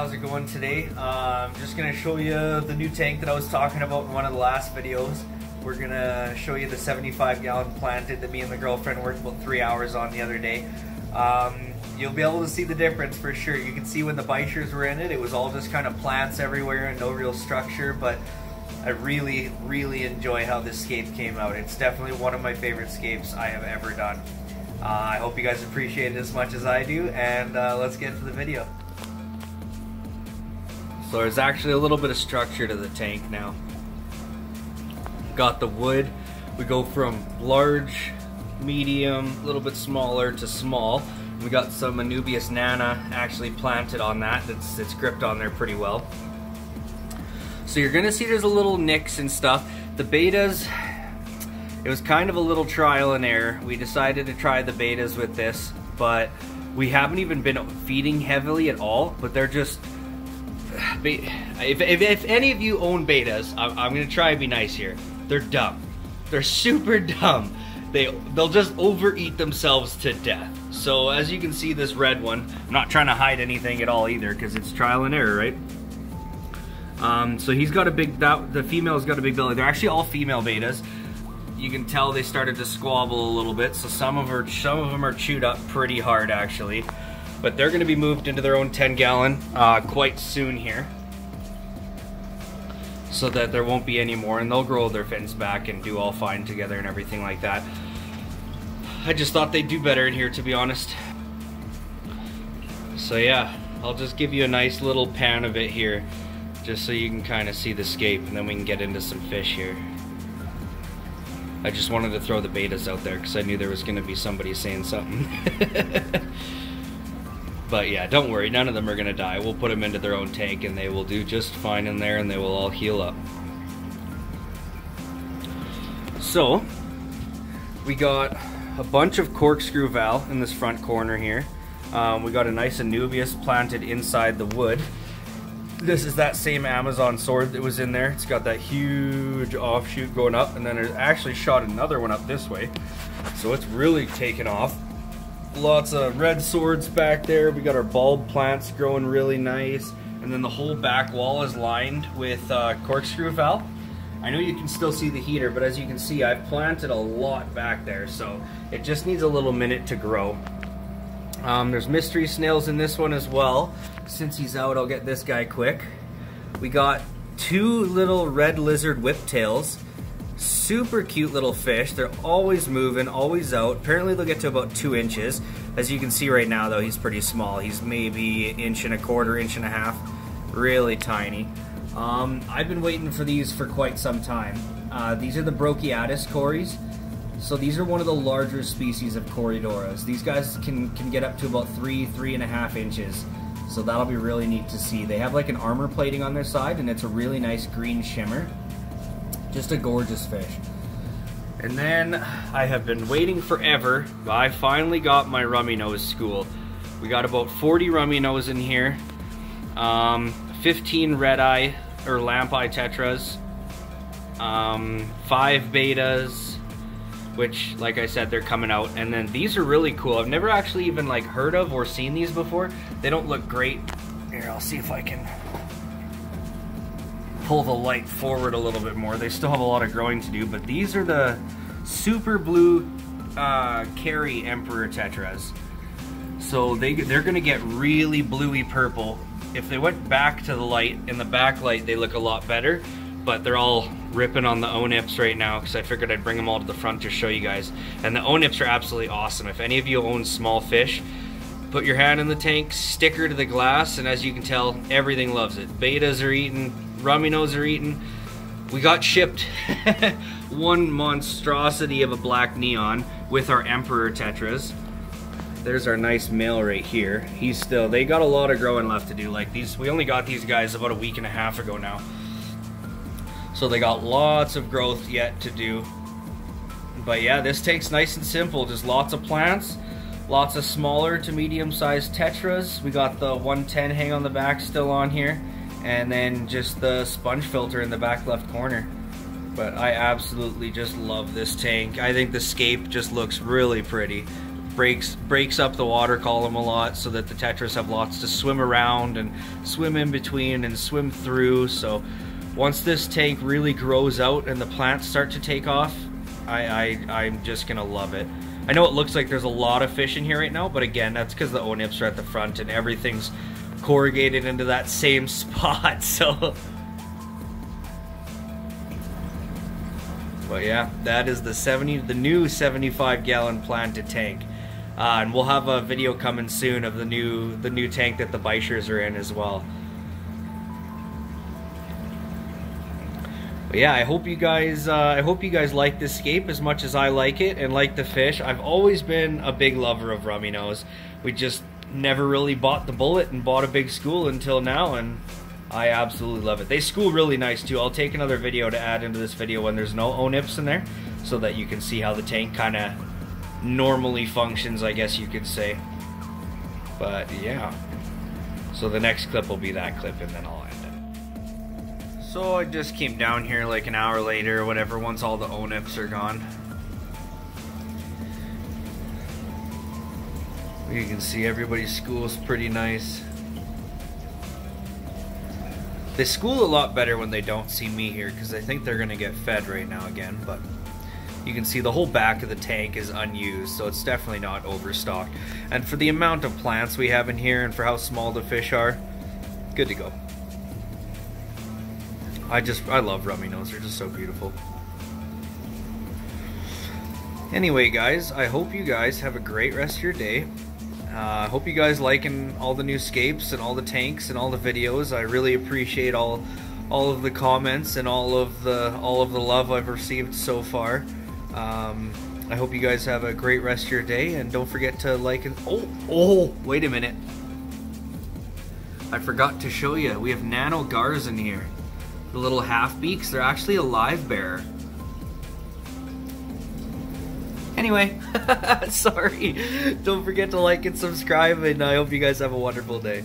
how's it going today? I'm just going to show you the new tank that I was talking about in one of the last videos. We're going to show you the 75-gallon planted that me and the girlfriend worked about 3 hours on the other day. You'll be able to see the difference for sure. You can see when the bichirs were in it, it was all just kind of plants everywhere and no real structure, but I really, really enjoy how this scape came out. It's definitely one of my favorite scapes I have ever done. I hope you guys appreciate it as much as I do, and let's get into the video. So there's actually a little bit of structure to the tank now. Got the wood. We go from large, medium, a little bit smaller to small. We got some Anubias Nana actually planted on that. It's gripped on there pretty well. So you're gonna see there's a little nicks and stuff. The Bettas, it was kind of a little trial and error. We decided to try the Bettas with this, but we haven't even been feeding heavily at all, but they're just, if any of you own Bettas, I'm gonna try and be nice here. They're dumb. They're super dumb. They'll just overeat themselves to death. So as you can see, this red one, I'm not trying to hide anything at all either, because it's trial and error, right? So he's got a big, the female's got a big belly. They're actually all female Bettas. You can tell they started to squabble a little bit, so some of them are chewed up pretty hard actually. But they're gonna be moved into their own 10-gallon quite soon here, so that there won't be any more, and they'll grow their fins back and do all fine together and everything like that. I just thought they'd do better in here, to be honest. So yeah, I'll just give you a nice little pan of it here, just so you can kind of see the scape, and then we can get into some fish here. I just wanted to throw the Bettas out there because I knew there was going to be somebody saying something. But yeah, don't worry, none of them are going to die. We'll put them into their own tank and they will do just fine in there, and they will all heal up. So, we got a bunch of corkscrew val in this front corner here. We got a nice Anubias planted inside the wood. This is that same Amazon sword that was in there. It's got that huge offshoot going up, and then it actually shot another one up this way. So it's really taken off. Lots of red swords back there. We got our bulb plants growing really nice. And then the whole back wall is lined with corkscrew val. I know you can still see the heater, but as you can see, I've planted a lot back there. So it just needs a little minute to grow. There's mystery snails in this one as well. Since he's out, I'll get this guy quick. We got two little red lizard whiptails. Super cute little fish. They're always moving, always out. Apparently they'll get to about 2 inches. As you can see right now though, he's pretty small. He's maybe 1 1/4 inches, 1 1/2 inches. Really tiny. I've been waiting for these for quite some time. These are the Brochis cories. So these are one of the larger species of Corydoras. These guys can get up to about 3 3 1/2 inches. So that'll be really neat to see. They have like an armor plating on their side, and it's a really nice green shimmer. Just a gorgeous fish. And then I have been waiting forever, but I finally got my rummy nose school. We got about 40 rummy nose in here, 15 red-eye or lamp-eye tetras, 5 Bettas, which, like I said, they're coming out. And then these are really cool. I've never actually even like heard of or seen these before. They don't look great. Here, I'll see if I can pull the light forward a little bit more. They still have a lot of growing to do, but these are the Super Blue Kerri tetras. So they're gonna get really bluey purple. If they went back to the light, in the backlight, they look a lot better, but they're all ripping on the O-nips right now because I figured I'd bring them all to the front to show you guys. And the O-nips are absolutely awesome. If any of you own small fish, put your hand in the tank, stick her to the glass, and as you can tell, everything loves it. Bettas are eating, rummy nose are eating. We got shipped one monstrosity of a black neon with our emperor tetras. There's our nice male right here. They got a lot of growing left to do. Like these, we only got these guys about 1 1/2 weeks ago now. So they got lots of growth yet to do. But yeah, this takes nice and simple. Just lots of plants, lots of smaller to medium-sized tetras. We got the 110 hang on the back still on here, and then just the sponge filter in the back left corner. But I absolutely just love this tank. I think the scape just looks really pretty. breaks up the water column a lot so that the tetras have lots to swim around and swim in between and swim through. So once this tank really grows out and the plants start to take off, I'm just gonna love it. I know it looks like there's a lot of fish in here right now, but again, that's because the onips are at the front and everything's corrugated into that same spot, so. But yeah, that is the new 75-gallon planted tank. And we'll have a video coming soon of the new tank that the bichirs are in as well. But yeah, I hope you guys like this scape as much as I like it and like the fish. I've always been a big lover of rummy nose. We just never really bought the bullet and bought a big school until now, and I absolutely love it. They school really nice too. I'll take another video to add into this video when there's no onips in there so that you can see how the tank kind of normally functions, I guess you could say. But yeah, so the next clip will be that clip and then I'll end it. So I just came down here like an hour later or whatever once all the onips are gone. You can see everybody's school is pretty nice. They school a lot better when they don't see me here because I think they're gonna get fed right now again, but you can see the whole back of the tank is unused, so it's definitely not overstocked. And for the amount of plants we have in here and for how small the fish are, good to go. I love rummy nose, they're just so beautiful. Anyway guys, I hope you guys have a great rest of your day. I hope you guys liking all the new scapes and all the tanks and all the videos. I really appreciate all of the comments and all of the love I've received so far. I hope you guys have a great rest of your day, and don't forget to like and oh wait a minute, I forgot to show you we have nano gars in here. The little half beaks, they're actually a live bearer. Anyway, sorry. Don't forget to like and subscribe, and I hope you guys have a wonderful day.